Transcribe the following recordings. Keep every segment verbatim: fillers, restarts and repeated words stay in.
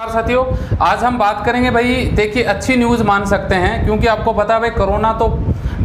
साथियों, आज हम बात करेंगे भाई, देखिए अच्छी न्यूज़ मान सकते हैं क्योंकि आपको पता है भाई कोरोना तो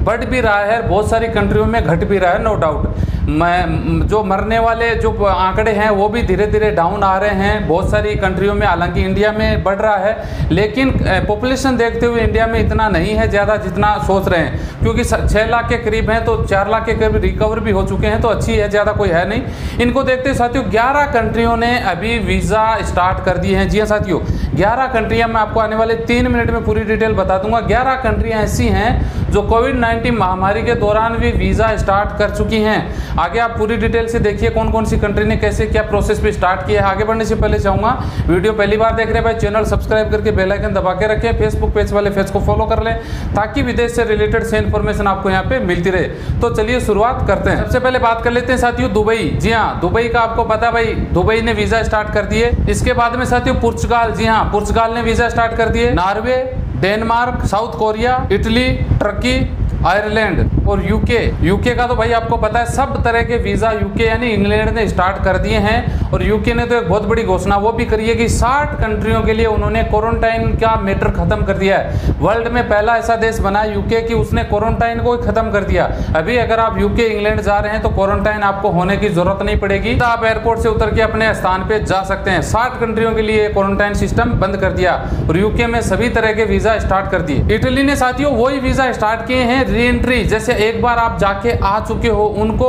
बढ़ भी रहा है, बहुत सारी कंट्रियों में घट भी रहा है, नो डाउट। मैं जो मरने वाले जो आंकड़े हैं वो भी धीरे धीरे डाउन आ रहे हैं बहुत सारी कंट्रियों में, हालांकि इंडिया में बढ़ रहा है, लेकिन पॉपुलेशन देखते हुए इंडिया में इतना नहीं है ज़्यादा जितना सोच रहे हैं, क्योंकि छः लाख के करीब हैं तो चार लाख के करीब रिकवर भी हो चुके हैं, तो अच्छी है, ज़्यादा कोई है नहीं। इनको देखते हुए साथियों ग्यारह कंट्रियों ने अभी वीज़ा स्टार्ट कर दिए हैं। जी हाँ साथियों, ग्यारह कंट्रियाँ मैं आपको आने वाले तीन मिनट में पूरी डिटेल बता दूंगा। ग्यारह कंट्रियाँ ऐसी हैं जो कोविड नाइन्टीन महामारी के दौरान भी वीज़ा स्टार्ट कर चुकी हैं। आगे आप पूरी डिटेल से देखिए कौन कौन सी कंट्री ने कैसे क्या प्रोसेस पे स्टार्ट किया है। आगे बढ़ने से पहले चाहूँगा, वीडियो पहली बार देख रहे हैं भाई चैनल सब्सक्राइब करके बेल आइकन दबा के रखें, फेसबुक पेज वाले फेस को फॉलो कर लें ताकि विदेश से रिलेटेड से इन्फॉर्मेशन आपको यहाँ पे मिलती रहे। तो चलिए शुरुआत करते हैं। सबसे पहले बात कर लेते हैं साथियों दुबई। जी हाँ, दुबई का आपको पता है भाई, दुबई ने वीज़ा स्टार्ट कर दिए। इसके बाद में साथियों पुर्तगाल, जी हाँ पुर्तगाल ने वीज़ा स्टार्ट कर दिए। Norway, Denmark, South Korea, Italy, Turkey, Ireland और यूके। यूके का तो भाई आपको पता है सब तरह के वीज़ा यूके यानी इंग्लैंड ने स्टार्ट कर दिए हैं। और यूके ने तो एक बहुत बड़ी घोषणा वो भी करी है कि साठ कंट्रियों के लिए उन्होंने क्वारंटाइन का मैटर खत्म कर दिया है। वर्ल्ड में पहला ऐसा देश बना यूके कि उसने क्वारंटाइन को खत्म कर दिया। अभी अगर आप यूके इंग्लैंड जा रहे हैं तो क्वारंटाइन आपको होने की जरूरत नहीं पड़ेगी, तो आप एयरपोर्ट से उतर के अपने स्थान पर जा सकते हैं। साठ कंट्रियों के लिए क्वारंटाइन सिस्टम बंद कर दिया और यूके में सभी तरह के वीज़ा स्टार्ट कर दिए। इटली ने साथियों वही वीज़ा स्टार्ट किए हैं री एंट्री, जैसे एक बार आप जाके आ चुके हो उनको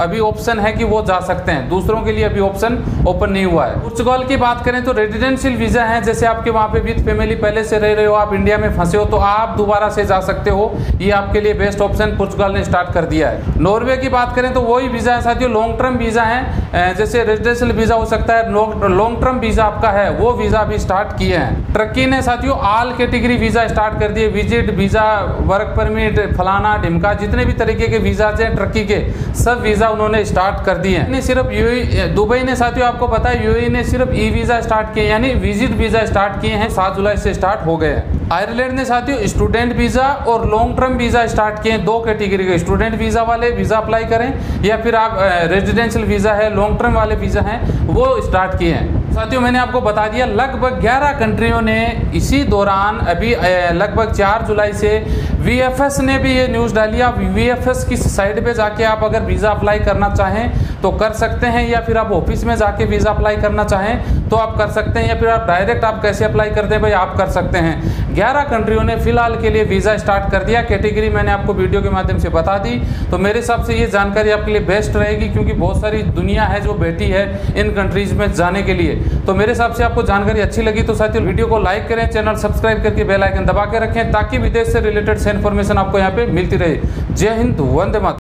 अभी ऑप्शन है कि वो जा सकते हैं, दूसरों के लिए अभी ऑप्शन ओपन नहीं हुआ है। पुर्तगाल की बात करें तो रेजिडेंशियल वीज़ा है, जैसे आपके वहाँ पे विद फैमिली पहले से रह रहे हो, आप इंडिया में फंसे हो तो आप दोबारा से जा सकते हो, ये आपके लिए बेस्ट ऑप्शन पुर्तगाल ने स्टार्ट कर दिया है। नॉर्वे की बात करें तो वही वीज़ा है साथियों, लॉन्ग टर्म वीज़ा है, जैसे रेजिडेंशियल वीज़ा हो सकता है, लॉन्ग टर्म वीज़ा आपका है वो वीज़ा अभी स्टार्ट किए हैं। टर्की ने साथियों ऑल कैटेगरी वीज़ा स्टार्ट कर दिए, विजिट वीज़ा, वर्क परमिट, फलाना ढिमका, जितने भी तरीके के वीज़ा हैं टर्की के सब वीज़ा उन्होंने स्टार्ट कर दिए हैं। सिर्फ यूएई, दुबई ने साथियों आपको पता है यूएई ने सिर्फ ई वीज़ा स्टार्ट किए यानी विजिट वीज़ा स्टार्ट किए हैं, सात जुलाई से स्टार्ट हो गए हैं। आयरलैंड ने साथियों स्टूडेंट वीज़ा और लॉन्ग टर्म वीज़ा स्टार्ट किए हैं, दो कैटेगरी के, स्टूडेंट वीज़ा वाले वीज़ा अप्लाई करें या फिर आप रेजिडेंशियल वीज़ा है, लॉन्ग टर्म वाले वीज़ा हैं वो स्टार्ट किए हैं। साथियों मैंने आपको बता दिया लगभग ग्यारह कंट्रियों ने इसी दौरान अभी लगभग चार जुलाई से, वी एफ एस ने भी ये न्यूज़ डाली। आप वी एफ एस की साइट पे जाके आप अगर वीज़ा अप्लाई करना चाहें तो कर सकते हैं, या फिर आप ऑफिस में जाके वीज़ा अप्लाई करना चाहें तो आप कर सकते हैं, या फिर आप डायरेक्ट आप कैसे अप्लाई करते हैं भाई आप कर सकते हैं। ग्यारह कंट्रियों ने फ़िलहाल के लिए वीज़ा स्टार्ट कर दिया, कैटेगरी मैंने आपको वीडियो के माध्यम से बता दी। तो मेरे हिसाब से ये जानकारी आपके लिए बेस्ट रहेगी क्योंकि बहुत सारी दुनिया है जो बैठी है इन कंट्रीज़ में जाने के लिए। तो मेरे हिसाब से आपको जानकारी अच्छी लगी तो साथियों वीडियो को लाइक करें, चैनल सब्सक्राइब करके बेल आइकन दबा के रखें ताकि विदेश से रिलेटेड से इन्फॉर्मेशन आपको यहाँ पे मिलती रहे। जय हिंद, वंदे मातरम।